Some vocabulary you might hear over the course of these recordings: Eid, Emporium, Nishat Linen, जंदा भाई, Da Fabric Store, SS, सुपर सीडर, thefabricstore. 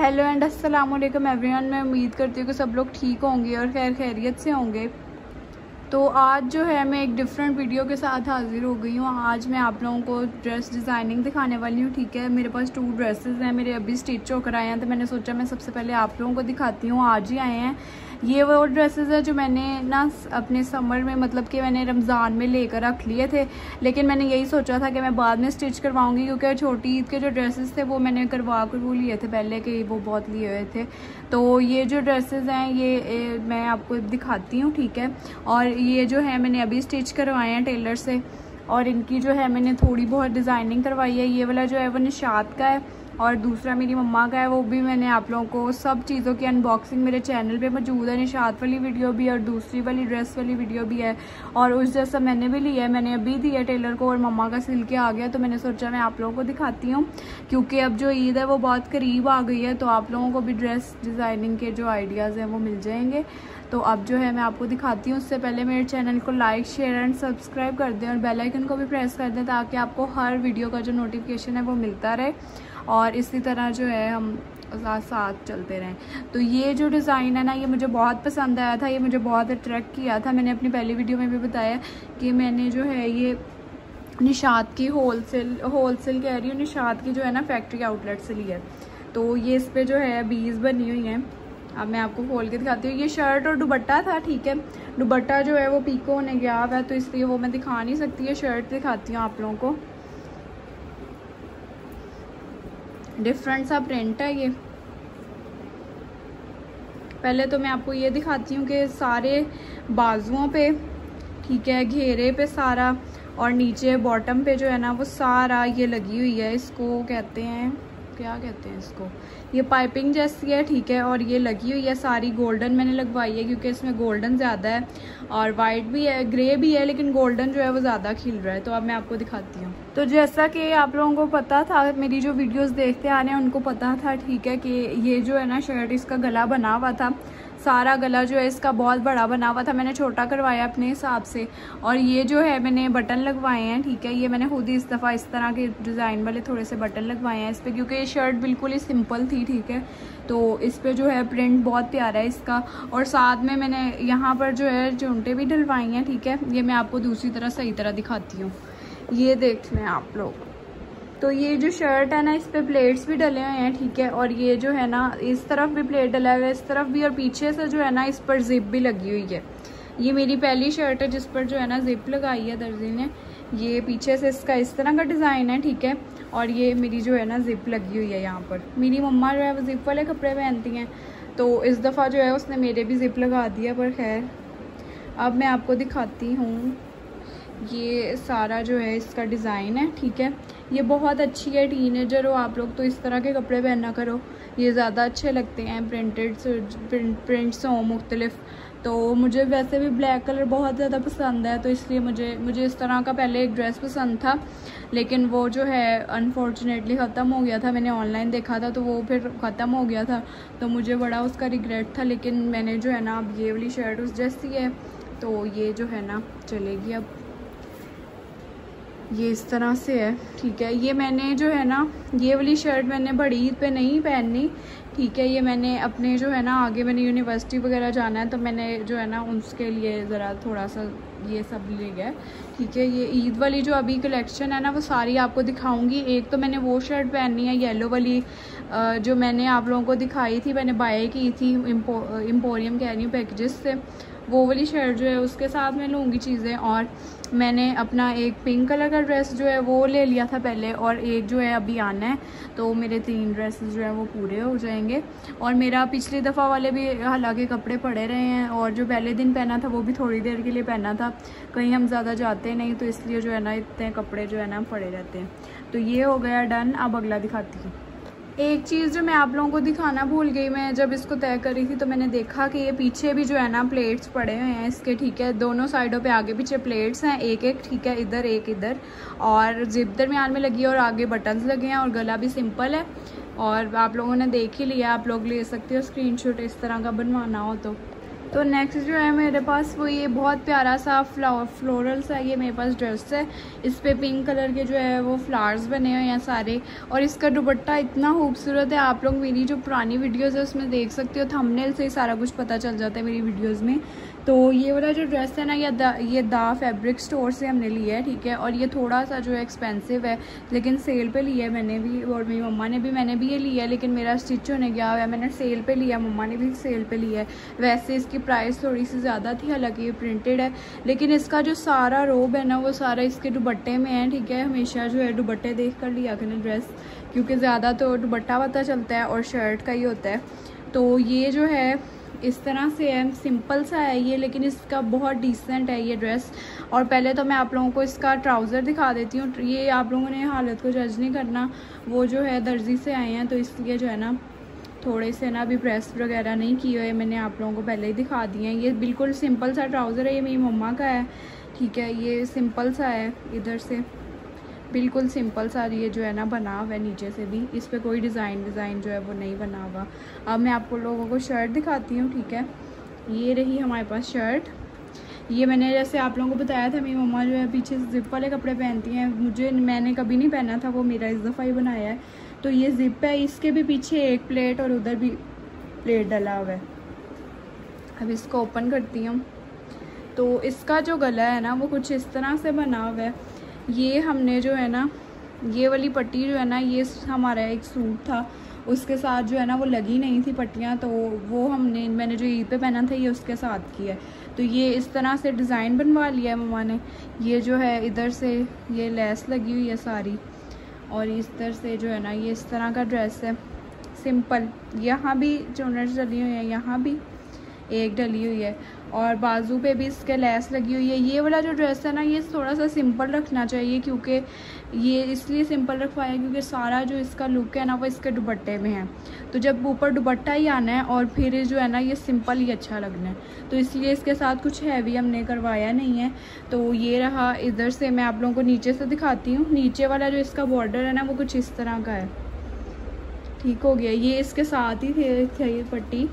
Hello and अस्सलाम वालेकुम everyone. मैं उम्मीद करती हूँ कि सब लोग ठीक होंगे और खैर खैरियत से होंगे। तो आज जो है मैं एक डिफरेंट वीडियो के साथ हाज़िर हो गई हूँ। आज मैं आप लोगों को ड्रेस डिज़ाइनिंग दिखाने वाली हूँ। ठीक है, मेरे पास 2 ड्रेसेस हैं, मेरे अभी स्टिच होकर आए हैं, तो मैंने सोचा मैं सबसे पहले आप लोगों को दिखाती हूँ। आज ही आए हैं। ये वो ड्रेसेस है जो मैंने ना अपने समर में, मतलब कि मैंने रमज़ान में लेकर रख लिए थे, लेकिन मैंने यही सोचा था कि मैं बाद में स्टिच करवाऊंगी, क्योंकि छोटी ईद के जो ड्रेसेस थे वो मैंने करवा कर वो लिए थे पहले के, वो बहुत लिए हुए थे। तो ये जो ड्रेसेस हैं ये मैं आपको दिखाती हूँ। ठीक है, और ये जो है मैंने अभी स्टिच करवाए हैं टेलर से, और इनकी जो है मैंने थोड़ी बहुत डिज़ाइनिंग करवाई है। ये वाला जो है वो निशात का है और दूसरा मेरी मम्मा का है। वो भी मैंने आप लोगों को सब चीज़ों की अनबॉक्सिंग मेरे चैनल पे मौजूद है। निशात वाली वीडियो भी है और दूसरी वाली ड्रेस वाली वीडियो भी है, और उस जैसा मैंने भी लिया है, मैंने अभी दिया टेलर को और मम्मा का सिल के आ गया। तो मैंने सोचा मैं आप लोगों को दिखाती हूँ, क्योंकि अब जो ईद है वो बहुत करीब आ गई है, तो आप लोगों को भी ड्रेस डिज़ाइनिंग के जो आइडियाज़ हैं वो मिल जाएंगे। तो अब जो है मैं आपको दिखाती हूँ। उससे पहले मेरे चैनल को लाइक, शेयर एंड सब्सक्राइब कर दें और बेल आइकन को भी प्रेस कर दें, ताकि आपको हर वीडियो का जो नोटिफिकेशन है वो मिलता रहे और इसी तरह जो है हम साथ चलते रहें। तो ये जो डिज़ाइन है ना, ये मुझे बहुत पसंद आया था, ये मुझे बहुत अट्रैक्ट किया था। मैंने अपनी पहली वीडियो में भी बताया कि मैंने जो है ये निशात की होल सेल कह रही हूँ, निशात की जो है ना फैक्ट्री आउटलेट से लिया। तो ये इस पर जो है बीज बनी हुई हैं। अब मैं आपको खोल के दिखाती हूँ। ये शर्ट और दुपट्टा था। ठीक है, दुपट्टा जो है वो पीको होने गया हुआ है, तो इसलिए वो मैं दिखा नहीं सकती है। शर्ट दिखाती हूँ आप लोगों को, डिफरेंट सा प्रिंट है ये। पहले तो मैं आपको ये दिखाती हूँ कि सारे बाजुओं पे, ठीक है, घेरे पे सारा, और नीचे बॉटम पे जो है ना वो सारा ये लगी हुई है। इसको कहते हैं, क्या कहते हैं इसको, ये पाइपिंग जैसी है। ठीक है, और ये लगी हुई है सारी। गोल्डन मैंने लगवाई है क्योंकि इसमें गोल्डन ज़्यादा है, और वाइट भी है, ग्रे भी है, लेकिन गोल्डन जो है वो ज़्यादा खिल रहा है। तो अब मैं आपको दिखाती हूँ। तो जैसा कि आप लोगों को पता था, मेरी जो वीडियोस देखते आ रहे हैं उनको पता था, ठीक है, कि ये जो है ना शर्ट, इसका गला बना हुआ था, सारा गला जो है इसका बहुत बड़ा बना हुआ था, मैंने छोटा करवाया अपने हिसाब से। और ये जो है मैंने बटन लगवाए हैं। ठीक है, ये मैंने खुद ही इस दफ़ा इस तरह के डिज़ाइन वाले थोड़े से बटन लगवाए हैं इस पर, क्योंकि ये शर्ट बिल्कुल ही सिंपल थी। ठीक है, तो इस पर जो है प्रिंट बहुत प्यारा है इसका, और साथ में मैंने यहाँ पर जो है चुनटे भी डलवाई हैं। ठीक है, ये मैं आपको दूसरी तरह सही तरह दिखाती हूँ। ये देख लें आप लोग। तो ये जो शर्ट है ना, इस पे प्लेट्स भी डले हुए हैं। ठीक है, और ये जो है ना इस तरफ भी प्लेट डला हुआ है, इस तरफ भी, और पीछे से जो है ना इस पर जिप भी लगी हुई है। ये मेरी पहली शर्ट है जिस पर जो है ना जिप लगाई है दर्जी ने। ये पीछे से इसका इस तरह का डिज़ाइन है। ठीक है, और ये मेरी जो है ना जिप लगी हुई है यहाँ पर। मेरी मम्मा जो है वो जिप वाले कपड़े पहनती हैं, तो इस दफ़ा जो है उसने मेरे भी जिप लगा दिया। पर खैर, अब मैं आपको दिखाती हूँ। ये सारा जो है इसका डिज़ाइन है। ठीक है, ये बहुत अच्छी है। टीनेजर हो आप लोग तो इस तरह के कपड़े पहना करो, ये ज़्यादा अच्छे लगते हैं। प्रिंट्स हों मुख्तलिफ। तो मुझे वैसे भी ब्लैक कलर बहुत ज़्यादा पसंद है, तो इसलिए मुझे इस तरह का पहले एक ड्रेस पसंद था, लेकिन वो जो है अनफॉर्चुनेटली ख़त्म हो गया था। मैंने ऑनलाइन देखा था तो वो फिर ख़त्म हो गया था, तो मुझे बड़ा उसका रिग्रेट था। लेकिन मैंने जो है ना अब ये वाली शर्ट उस जैसी है, तो ये जो है ना चलेगी। अब ये इस तरह से है। ठीक है, ये मैंने जो है ना ये वाली शर्ट मैंने बड़ी ईद पे नहीं पहननी। ठीक है, ये मैंने अपने जो है ना आगे मैंने यूनिवर्सिटी वगैरह जाना है, तो मैंने जो है ना उसके लिए ज़रा थोड़ा सा ये सब ले गया। ठीक है, ये ईद वाली जो अभी कलेक्शन है ना वो सारी आपको दिखाऊंगी। एक तो मैंने वो शर्ट पहनी है येलो वाली, जो मैंने आप लोगों को दिखाई थी, मैंने बाय की थी एम्पोरियम कह रही हूँ पैकेजेस से। वो वाली शर्ट जो है उसके साथ मैं लूँगी चीज़ें। और मैंने अपना एक पिंक कलर का ड्रेस जो है वो ले लिया था पहले, और एक जो है अभी आना है, तो मेरे 3 ड्रेसेस जो है वो पूरे हो जाएंगे। और मेरा पिछली दफ़ा वाले भी हालांकि कपड़े पड़े रहे हैं, और जो पहले दिन पहना था वो भी थोड़ी देर के लिए पहना था, कहीं हम ज़्यादा जाते नहीं, तो इसलिए जो है ना इतने कपड़े जो है ना पड़े रहते हैं। तो ये हो गया डन। अब अगला दिखाती हूँ। एक चीज़ जो मैं आप लोगों को दिखाना भूल गई, मैं जब इसको तय कर रही थी तो मैंने देखा कि ये पीछे भी जो है ना प्लेट्स पड़े हुए हैं इसके। ठीक है, दोनों साइडों पे आगे पीछे प्लेट्स हैं, एक एक, ठीक है, इधर एक इधर, और जिप दरमियान में लगी है, और आगे बटन्स लगे हैं, और गला भी सिंपल है। और आप लोगों ने देख ही लिया, आप लोग ले सकते हो स्क्रीनशॉट इस तरह का बनवाना हो तो। तो नेक्स्ट जो है मेरे पास वो ये बहुत प्यारा सा फ्लोरल सा ये मेरे पास ड्रेस है। इस पर पिंक कलर के जो है वो फ्लावर्स बने हुए हैं सारे, और इसका दुपट्टा इतना खूबसूरत है। आप लोग मेरी जो पुरानी वीडियोस है उसमें देख सकते हो, थंबनेल से ही सारा कुछ पता चल जाता है मेरी वीडियोस में। तो ये वाला जो ड्रेस है ना, ये दा फैब्रिक स्टोर से हमने लिया है, ठीक है। और ये थोड़ा सा जो है एक्सपेंसिव है, लेकिन सेल पे लिया है मैंने भी, और मेरी मम्मा ने भी। मैंने भी ये लिया है लेकिन मेरा स्टिच होने गया हुआ है, मैंने सेल पे लिया, मम्मा ने भी सेल पे लिया है। वैसे इसकी प्राइस थोड़ी सी ज़्यादा थी, हालांकि ये प्रिंटेड है, लेकिन इसका जो सारा रोब है ना वो सारा इसके दुपट्टे में है, ठीक है। हमेशा जो है दुपट्टे देख कर लिया करना ड्रेस, क्योंकि ज़्यादा तो दुपट्टा पता चलता है और शर्ट का ही होता है। तो ये जो है इस तरह से है, सिंपल सा है ये, लेकिन इसका बहुत डिसेंट है ये ड्रेस। और पहले तो मैं आप लोगों को इसका ट्राउज़र दिखा देती हूँ। ये आप लोगों ने हालत को जज नहीं करना, वो जो है दर्जी से आए हैं तो इसलिए जो है ना थोड़े से ना अभी प्रेस वगैरह नहीं किए हुए, मैंने आप लोगों को पहले ही दिखा दिए हैं। ये बिल्कुल सिंपल सा ट्राउज़र है, ये मेरी मम्मा का है, ठीक है। ये सिंपल सा है, इधर से बिल्कुल सिंपल सा ये जो है ना बना हुआ है, नीचे से भी इस पर कोई डिज़ाइन जो है वो नहीं बना हुआ। अब मैं आपको लोगों को शर्ट दिखाती हूँ, ठीक है। ये रही हमारे पास शर्ट। ये मैंने जैसे आप लोगों को बताया था, मेरी मम्मा जो है पीछे ज़िप वाले कपड़े पहनती हैं, मैंने कभी नहीं पहना था, वो मेरा इस दफ़ा ही बनाया है। तो ये ज़िप है, इसके भी पीछे एक प्लेट और उधर भी प्लेट डला हुआ है। अब इसको ओपन करती हूँ, तो इसका जो गला है ना वो कुछ इस तरह से बना हुआ है। ये हमने जो है ना ये वाली पट्टी जो है ना, ये हमारा एक सूट था, उसके साथ जो है ना वो लगी नहीं थी पट्टियाँ, तो वो मैंने जो ईद पे पहना था ये उसके साथ की है। तो ये इस तरह से डिज़ाइन बनवा लिया है मम्मा ने। ये जो है इधर से ये लेस लगी हुई है सारी, और इस तरह से जो है ना ये इस तरह का ड्रेस है, सिंपल। यहाँ भी चुनर्स डली हुई है, यहाँ भी एक डली हुई है, और बाजू पे भी इसके लेस लगी हुई है। ये वाला जो ड्रेस है ना ये थोड़ा सा सिंपल रखना चाहिए, क्योंकि ये इसलिए सिंपल रखवाया क्योंकि सारा जो इसका लुक है ना वो इसके दुपट्टे में है। तो जब ऊपर दुपट्टा ही आना है और फिर जो है ना ये सिंपल ही अच्छा लगना है, तो इसलिए इसके साथ कुछ हैवी हमने करवाया नहीं है। तो ये रहा, इधर से मैं आप लोगों को नीचे से दिखाती हूँ। नीचे वाला जो इसका बॉर्डर है ना वो कुछ इस तरह का है, ठीक हो गया। ये इसके साथ ही थे ये पट्टी,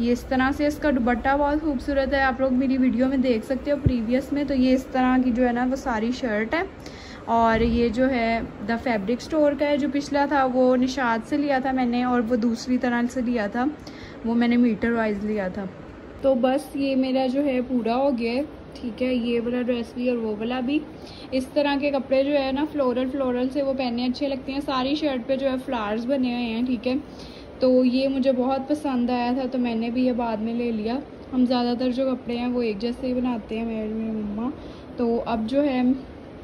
ये इस तरह से। इसका दुपट्टा बहुत खूबसूरत है, आप लोग मेरी वीडियो में देख सकते हो प्रीवियस में। तो ये इस तरह की जो है ना वो सारी शर्ट है, और ये जो है द फैब्रिक स्टोर का है। जो पिछला था वो निशात से लिया था मैंने, और वो दूसरी तरह से लिया था, वो मैंने मीटर वाइज लिया था। तो बस ये मेरा जो है पूरा हो गया है, ठीक है। ये वाला ड्रेस भी और वो वाला भी। इस तरह के कपड़े जो है ना फ्लोरल से वो पहनने अच्छे लगते हैं। सारी शर्ट पर जो है फ्लावर्स बने हुए हैं, ठीक है। तो ये मुझे बहुत पसंद आया था, तो मैंने भी ये बाद में ले लिया। हम ज़्यादातर जो कपड़े हैं वो एक जैसे ही बनाते हैं मेरी मम्मा। तो अब जो है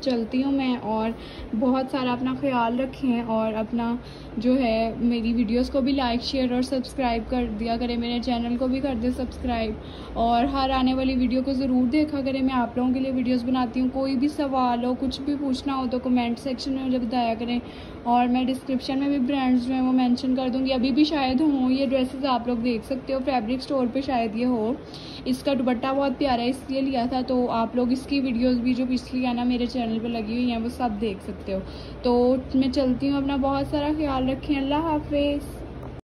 चलती हूँ मैं, और बहुत सारा अपना ख्याल रखें, और अपना जो है मेरी वीडियोस को भी लाइक शेयर और सब्सक्राइब कर दिया करें। मेरे चैनल को भी कर दें सब्सक्राइब, और हर आने वाली वीडियो को ज़रूर देखा करें। मैं आप लोगों के लिए वीडियोस बनाती हूँ। कोई भी सवाल हो, कुछ भी पूछना हो तो कमेंट सेक्शन में मुझे बताया करें, और मैं डिस्क्रिप्शन में भी ब्रांड्स जो हैं वो मैंशन कर दूँगी। अभी भी शायद हों ये ड्रेसेस, आप लोग देख सकते हो फैब्रिक स्टोर पर शायद ये हो। इसका दुपट्टा बहुत प्यारा है, इसलिए लिया था। तो आप लोग इसकी वीडियोज़ भी जो पिछली है ना मेरे चैनल पर लगी हुई हैं वो सब देख सकते हो। तो मैं चलती हूँ, अपना बहुत सारा ख्याल रखें। अल्लाह हाफिज़।